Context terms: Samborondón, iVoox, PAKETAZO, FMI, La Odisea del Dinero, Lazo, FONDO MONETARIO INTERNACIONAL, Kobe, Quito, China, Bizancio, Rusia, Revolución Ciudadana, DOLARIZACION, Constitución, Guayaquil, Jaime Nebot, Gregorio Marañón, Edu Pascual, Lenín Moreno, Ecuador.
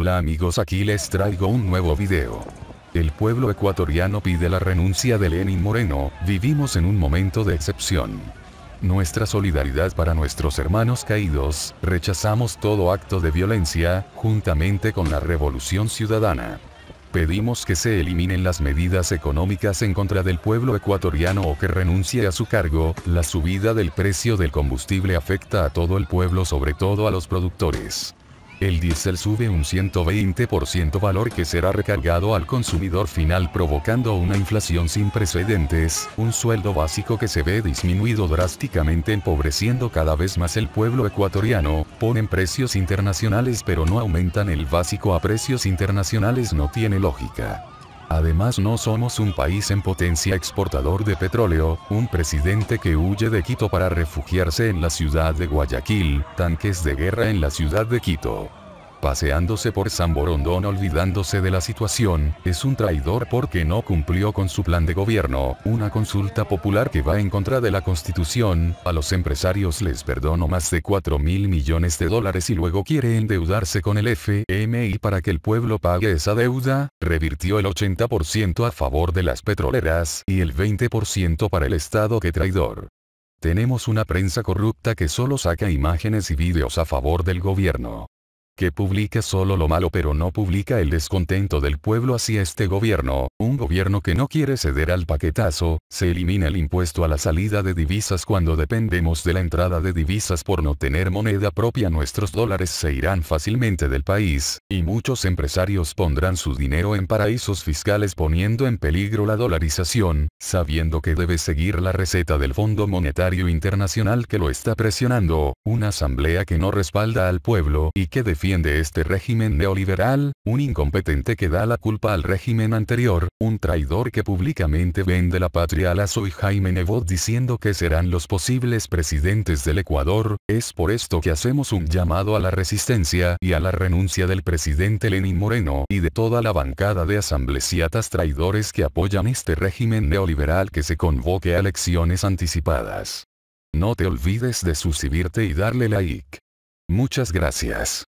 Hola amigos, aquí les traigo un nuevo video. El pueblo ecuatoriano pide la renuncia de Lenín Moreno, vivimos en un momento de excepción. Nuestra solidaridad para nuestros hermanos caídos, rechazamos todo acto de violencia, juntamente con la Revolución Ciudadana. Pedimos que se eliminen las medidas económicas en contra del pueblo ecuatoriano o que renuncie a su cargo, la subida del precio del combustible afecta a todo el pueblo, sobre todo a los productores. El diésel sube un 120%, valor que será recargado al consumidor final, provocando una inflación sin precedentes, un sueldo básico que se ve disminuido drásticamente, empobreciendo cada vez más el pueblo ecuatoriano. Ponen precios internacionales pero no aumentan el básico a precios internacionales, no tiene lógica. Además, no somos un país en potencia exportador de petróleo, un presidente que huye de Quito para refugiarse en la ciudad de Guayaquil, tanques de guerra en la ciudad de Quito, paseándose por Samborondón olvidándose de la situación, es un traidor porque no cumplió con su plan de gobierno, una consulta popular que va en contra de la Constitución, a los empresarios les perdonó más de 4.000 millones de dólares y luego quiere endeudarse con el FMI para que el pueblo pague esa deuda, revirtió el 80% a favor de las petroleras y el 20% para el Estado. ¡Qué traidor! Tenemos una prensa corrupta que solo saca imágenes y vídeos a favor del gobierno, que publica solo lo malo pero no publica el descontento del pueblo hacia este gobierno, un gobierno que no quiere ceder al paquetazo. Se elimina el impuesto a la salida de divisas cuando dependemos de la entrada de divisas. Por no tener moneda propia, nuestros dólares se irán fácilmente del país, y muchos empresarios pondrán su dinero en paraísos fiscales, poniendo en peligro la dolarización, sabiendo que debe seguir la receta del Fondo Monetario Internacional, que lo está presionando, una asamblea que no respalda al pueblo y que defiende de este régimen neoliberal, un incompetente que da la culpa al régimen anterior, un traidor que públicamente vende la patria a Lazo y Jaime Nebot diciendo que serán los posibles presidentes del Ecuador. Es por esto que hacemos un llamado a la resistencia y a la renuncia del presidente Lenín Moreno y de toda la bancada de asambleístas traidores que apoyan este régimen neoliberal, que se convoque a elecciones anticipadas. No te olvides de suscribirte y darle like. Muchas gracias.